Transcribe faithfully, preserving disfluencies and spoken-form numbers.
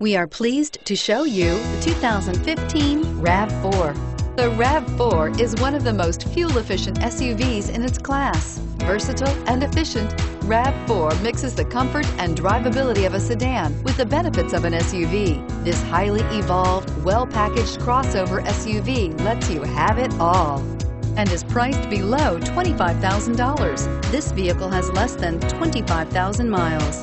We are pleased to show you the two thousand fifteen RAV four. The RAV four is one of the most fuel-efficient S U Vs in its class. Versatile and efficient, RAV four mixes the comfort and drivability of a sedan with the benefits of an S U V. This highly evolved, well-packaged crossover S U V lets you have it all and is priced below twenty-five thousand dollars. This vehicle has less than twenty-five thousand miles.